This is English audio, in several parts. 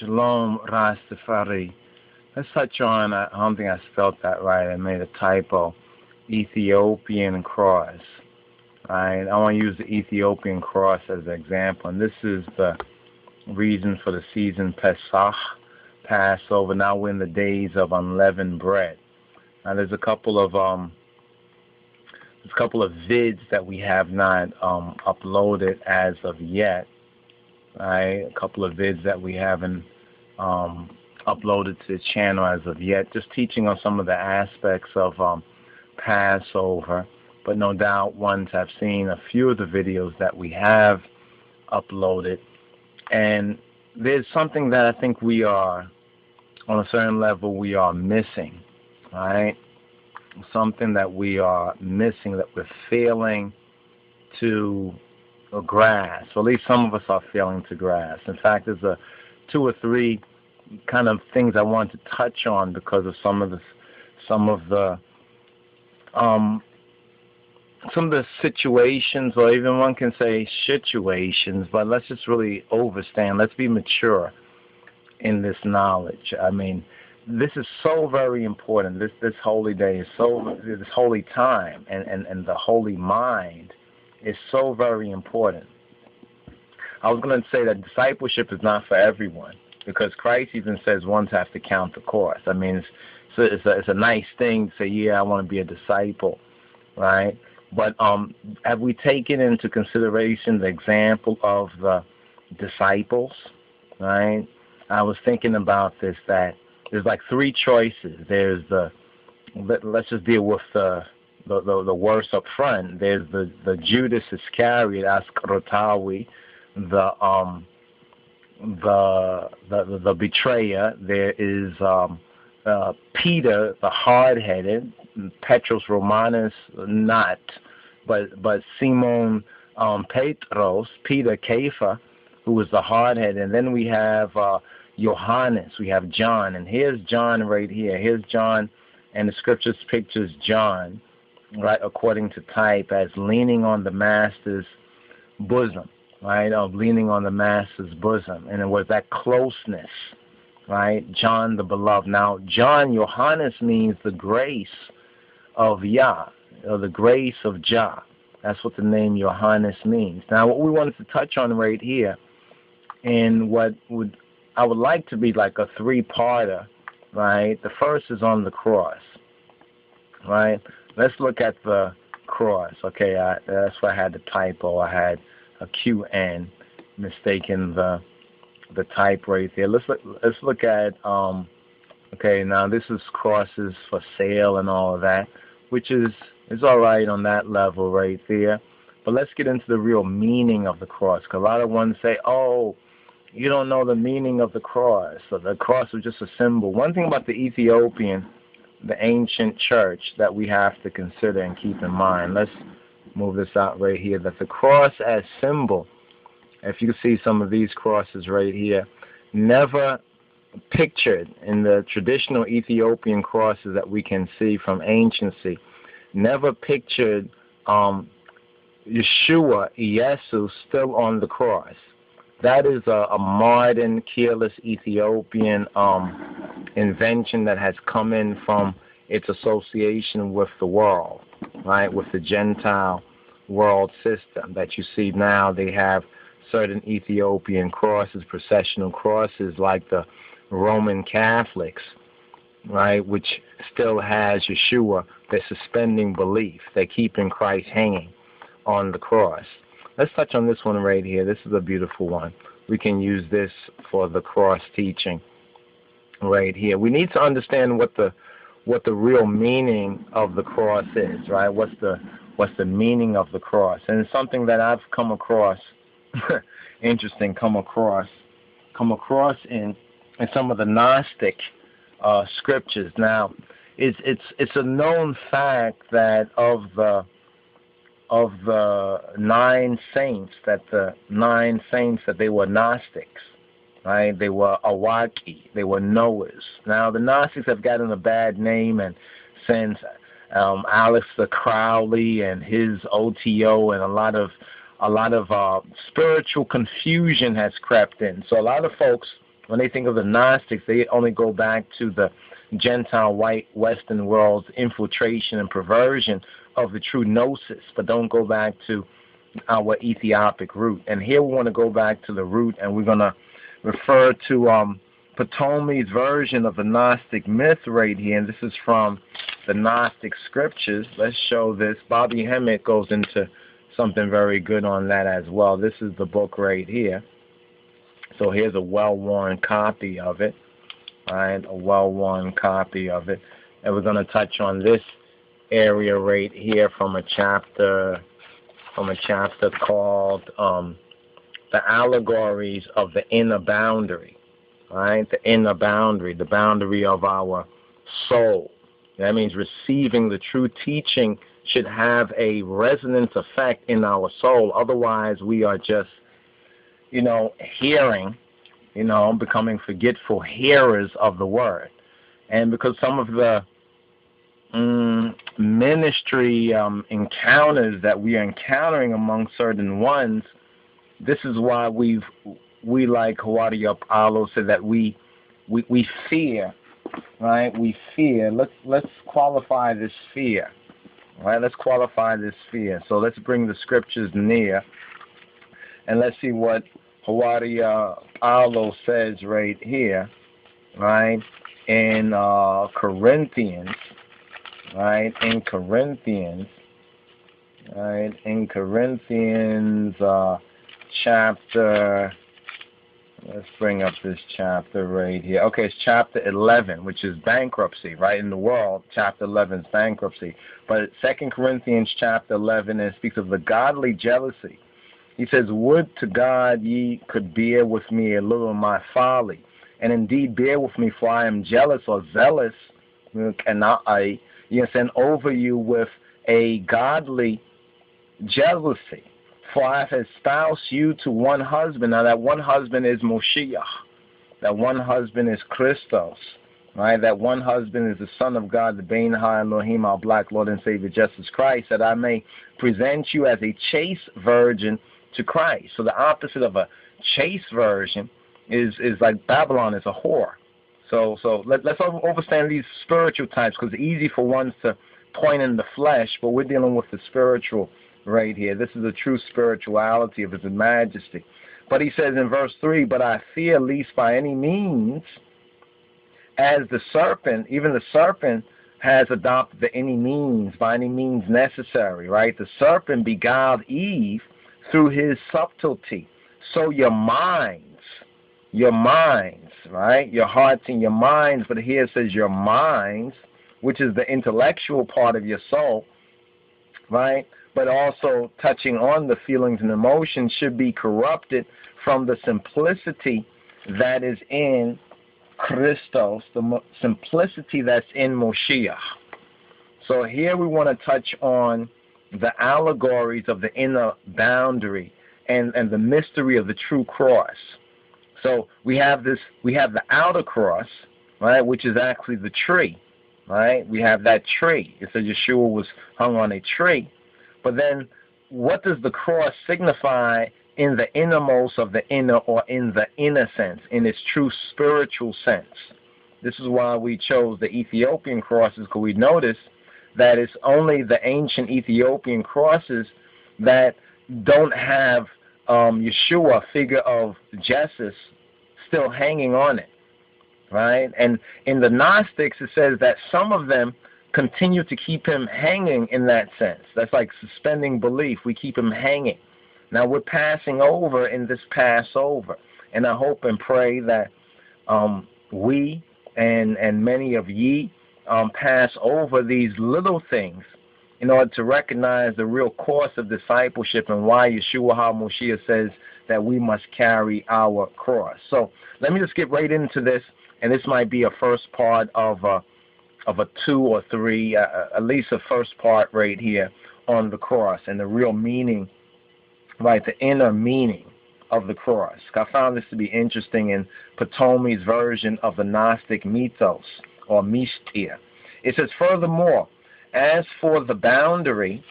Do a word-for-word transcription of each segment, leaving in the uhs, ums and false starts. Shalom Rastafari. Let's touch on, I don't think I spelled that right, I made a typo, Ethiopian Cross. Right? I want to use the Ethiopian Cross as an example, and this is the reason for the season Pesach, Passover. Now we're in the days of unleavened bread. Now there's a couple of um, there's a couple of vids that we have not um, uploaded as of yet. Right? A couple of vids that we haven't um, uploaded to the channel as of yet, just teaching on some of the aspects of um, Passover. But no doubt, once I've seen a few of the videos that we have uploaded, and there's something that I think we are, on a certain level, we are missing, right? Something that we are missing, that we're failing to grasp, or at least some of us are failing to grasp. In fact, there's a two or three kind of things I want to touch on because of some of the, some of the, um, some of the situations, or even one can say situations, but let's just really overstand. Let's be mature in this knowledge. I mean, this is so very important. This this holy day is so, this holy time, and, and, and the holy mind is so very important. I was going to say that discipleship is not for everyone, because Christ even says ones have to count the cost. I mean, it's, it's, a, it's a nice thing to say, yeah, I want to be a disciple, right? But um, have we taken into consideration the example of the disciples, right? I was thinking about this, that there's like three choices. There's the, let, let's just deal with the, the, the, the worst up front. There's the, the Judas Iscariot, Asqerotawi, the, um, the, the, the betrayer. There is um, uh, Peter, the hard-headed, Petros Romanus, not, but but Simon um, Petros, Peter Kepha, who was the hardhead, and then we have uh, Johannes, we have John, and here's John right here. Here's John, and the scriptures pictures John, right, according to type, as leaning on the Master's bosom, right, of leaning on the Master's bosom, and it was that closeness, right, John the beloved. Now, John, Johannes means the grace of Yah, or the grace of Jah. That's what the name Johannes means. Now, what we wanted to touch on right here, and what would I would like to be like a three-parter, right? The first is on the cross, right? Let's look at the cross. Okay, I, that's why I had the typo. I had a Q N, mistaken the the type right there. Let's look, let's look at um. Okay, now this is crosses for sale and all of that, which is, is all right on that level right there. But let's get into the real meaning of the cross, because a lot of ones say, oh, you don't know the meaning of the cross, so the cross was just a symbol. One thing about the Ethiopian, the ancient church, that we have to consider and keep in mind, let's move this out right here, that the cross as symbol, if you see some of these crosses right here, never pictured in the traditional Ethiopian crosses that we can see from anciency, never pictured um, Yeshua, Yesu, still on the cross. That is a, a modern, careless Ethiopian um, invention that has come in from its association with the world, right, with the Gentile world system that you see now. They have certain Ethiopian crosses, processional crosses, like the Roman Catholics, right, which still has Yeshua. They're suspending belief. They're keeping Christ hanging on the cross. Let's touch on this one right here. This is a beautiful one. We can use this for the cross teaching right here. We need to understand what the what the real meaning of the cross is, right? What's the what's the meaning of the cross? And it's something that I've come across interesting, come across, come across in. And some of the Gnostic uh, scriptures. Now, it's it's it's a known fact that of the of the nine saints, that the nine saints that they were Gnostics, right? They were Awaki, they were Noahs. Now, the Gnostics have gotten a bad name, and since um, Aleister Crowley and his O T O and a lot of a lot of uh, spiritual confusion has crept in. So a lot of folks When they think of the Gnostics, they only go back to the Gentile white Western world's infiltration and perversion of the true Gnosis, but don't go back to our Ethiopic root. And here we want to go back to the root, and we're going to refer to um, Ptolemy's version of the Gnostic myth right here, and this is from the Gnostic scriptures. Let's show this. Bobby Hemmett goes into something very good on that as well. This is the book right here. So here's a well-worn copy of it. All right, a well-worn copy of it. And we're going to touch on this area right here from a chapter, from a chapter called um, The Allegories of the Inner Boundary. All right, the inner boundary, the boundary of our soul. That means receiving the true teaching should have a resonance effect in our soul. Otherwise, we are just, you know, hearing, you know, becoming forgetful hearers of the word. And because some of the mm, ministry um, encounters that we are encountering among certain ones, this is why we've, we like Hawaria Paolo said that we, we, we fear, right? We fear. Let's, let's qualify this fear. All right, let's qualify this fear. So let's bring the scriptures near, and let's see what Hawaria Paolo says right here, right, in uh, Corinthians, right, in Corinthians, right, in Corinthians uh, chapter, let's bring up this chapter right here. Okay, it's chapter eleven, which is bankruptcy, right, in the world. Chapter eleven is bankruptcy. But Second Corinthians chapter eleven, and it speaks of the godly jealousy. He says, would to God ye could bear with me a little of my folly, and indeed bear with me, for I am jealous or zealous, and I, yes, and over you with a godly jealousy. For I have espoused you to one husband. Now that one husband is Moshiach. That one husband is Christos. Right? That one husband is the Son of God, the Bnei HaElohim, our black Lord and Savior, Jesus Christ, that I may present you as a chaste virgin to Christ. So the opposite of a chaste virgin is is like Babylon is a whore. So so let, let's understand these spiritual types, because it's easy for ones to point in the flesh, but we're dealing with the spiritual right here. This is the true spirituality of His Majesty. But he says in verse three, but I fear least by any means, as the serpent, even the serpent has adopted the any means, by any means necessary, right? The serpent beguiled Eve through his subtlety. So your minds, your minds, right? Your hearts and your minds, but here it says your minds, which is the intellectual part of your soul, right? But also touching on the feelings and emotions should be corrupted from the simplicity that is in Christos, the simplicity that's in Moshiach. So here we want to touch on the allegories of the inner boundary and, and the mystery of the true cross. So we have this, we have the outer cross, right, which is actually the tree, right? We have that tree. It says Yeshua was hung on a tree. But then what does the cross signify in the innermost of the inner, or in the inner sense, in its true spiritual sense? This is why we chose the Ethiopian crosses, because we notice that it's only the ancient Ethiopian crosses that don't have um, Yeshua, figure of Jesus, still hanging on it, right? And in the Gnostics, it says that some of them continue to keep him hanging in that sense. That's like suspending belief. We keep him hanging. Now we're passing over in this Passover, and I hope and pray that um, we and and many of ye um, pass over these little things in order to recognize the real course of discipleship and why Yeshua HaMoshiach says that we must carry our cross. So let me just get right into this, and this might be a first part of a, of a two or three, uh, at least a first part right here on the cross and the real meaning, right, the inner meaning of the cross. I found this to be interesting in Ptolemy's version of the Gnostic mythos, or mystia. It says, furthermore, as for the boundary,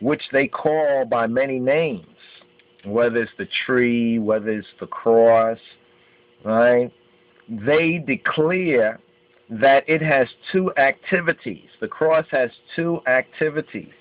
which they call by many names, whether it's the tree, whether it's the cross, right, they declare that it has two activities. The cross has two activities,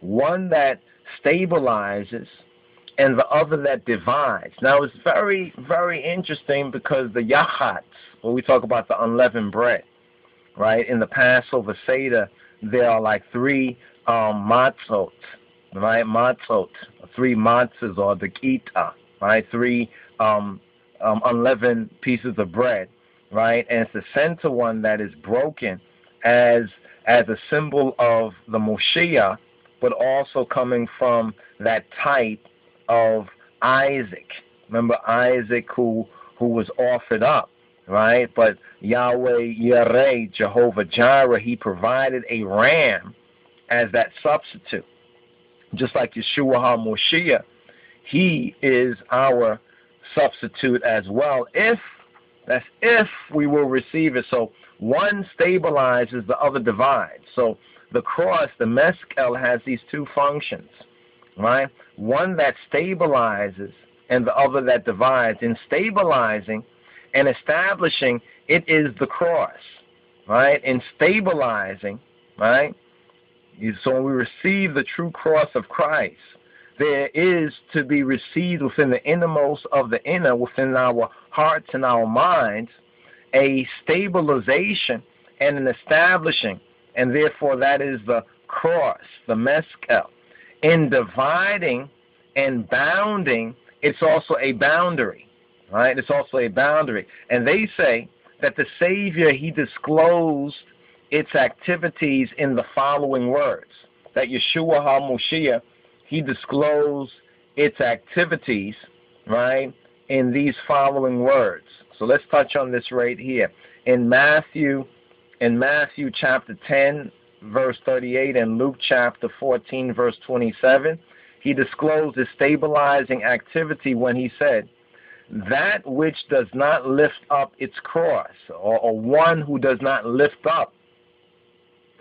one that stabilizes and the other that divides. Now, it's very, very interesting because the yachats, when we talk about the unleavened bread, right, in the Passover Seder, there are like three um, matzot, right, matzot, three matzahs or dikita, right, three um, um, unleavened pieces of bread, right, and it's the center one that is broken as, as a symbol of the Moshiach, but also coming from that type of Isaac. Remember Isaac who, who was offered up, right? But Yahweh Yireh, Jehovah Jireh, he provided a ram as that substitute. Just like Yeshua HaMoshiach, he is our substitute as well, if that's if we will receive it. So one stabilizes, the other divides. So the cross, the Meskel, has these two functions, right? One that stabilizes and the other that divides. In stabilizing and establishing, it is the cross, right? In stabilizing, right? So when we receive the true cross of Christ, there is to be received within the innermost of the inner, within our hearts and our minds, a stabilization and an establishing. And therefore, that is the cross, the Meskel. In dividing and bounding, it's also a boundary, right? It's also a boundary. And they say that the Savior, he disclosed its activities in the following words, that Yeshua HaMoshiach, he disclosed its activities, right, in these following words. So let's touch on this right here. In Matthew In Matthew chapter ten, verse thirty-eight, and Luke chapter fourteen, verse twenty-seven, he disclosed his stabilizing activity when he said, that which does not lift up its cross, or, or one who does not lift up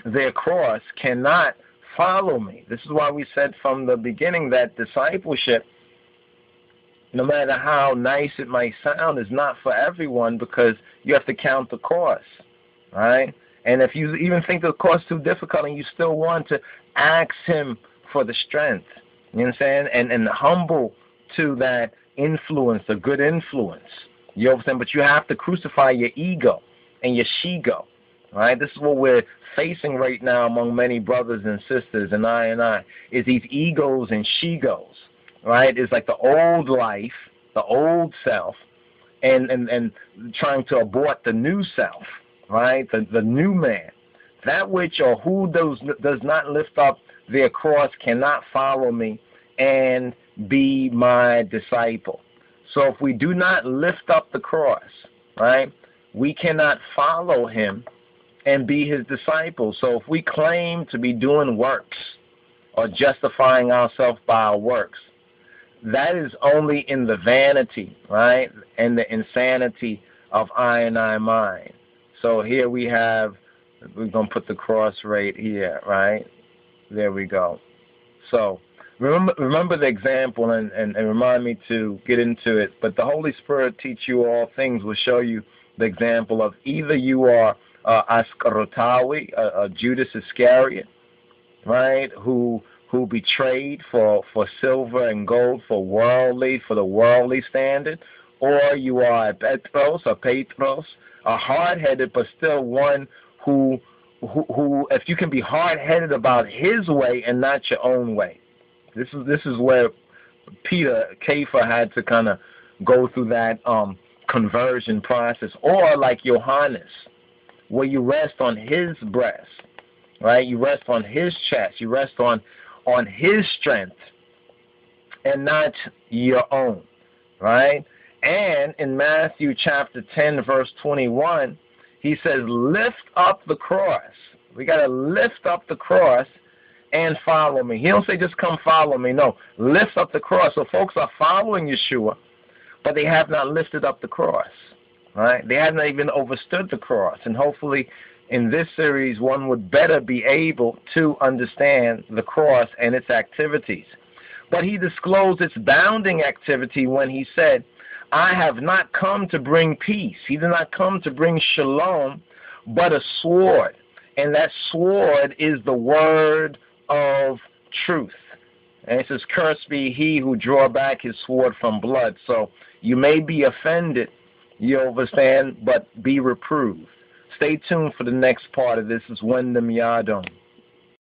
their cross cannot follow me. This is why we said from the beginning that discipleship, no matter how nice it might sound, is not for everyone, because you have to count the cost. Right? And if you even think the cost too difficult and you still want to ask him for the strength, you know what I'm saying? And, and humble to that influence, the good influence. You understand? But you have to crucify your ego and your shego. Right? This is what we're facing right now among many brothers and sisters, and I and I, is these egos and shegos. Right? It's like the old life, the old self, and, and, and trying to abort the new self. Right, the, the new man, that which or who does, does not lift up their cross cannot follow me and be my disciple. So if we do not lift up the cross, right, we cannot follow him and be his disciple. So if we claim to be doing works or justifying ourselves by our works, that is only in the vanity, right, and the insanity of I and I mind. So here we have, we're going to put the cross right here, right? There we go. So remember, remember the example and, and, and remind me to get into it. But the Holy Spirit teach you all things will show you the example of either you are uh, Asqerotawi, uh, uh, Judas Iscariot, right, who who betrayed for, for silver and gold, for worldly, for the worldly standard, or you are a Petros, a Petros, a hard-headed, but still one who, who, who, if you can be hard-headed about his way and not your own way. This is this is where Peter Kepha had to kind of go through that um, conversion process, or like Johannes, where you rest on his breast, right? You rest on his chest, you rest on on his strength, and not your own, right? And in Matthew chapter ten, verse twenty-one, he says, lift up the cross. We got to lift up the cross and follow me. He don't say just come follow me. No, lift up the cross. So folks are following Yeshua, but they have not lifted up the cross, right? They have not even overstood the cross. And hopefully in this series, one would better be able to understand the cross and its activities. But he disclosed its bounding activity when he said, I have not come to bring peace. He did not come to bring shalom, but a sword. And that sword is the word of truth. And it says, cursed be he who draw back his sword from blood. So you may be offended, you understand, but be reproved. Stay tuned for the next part of this. This is Wyndham Yadon.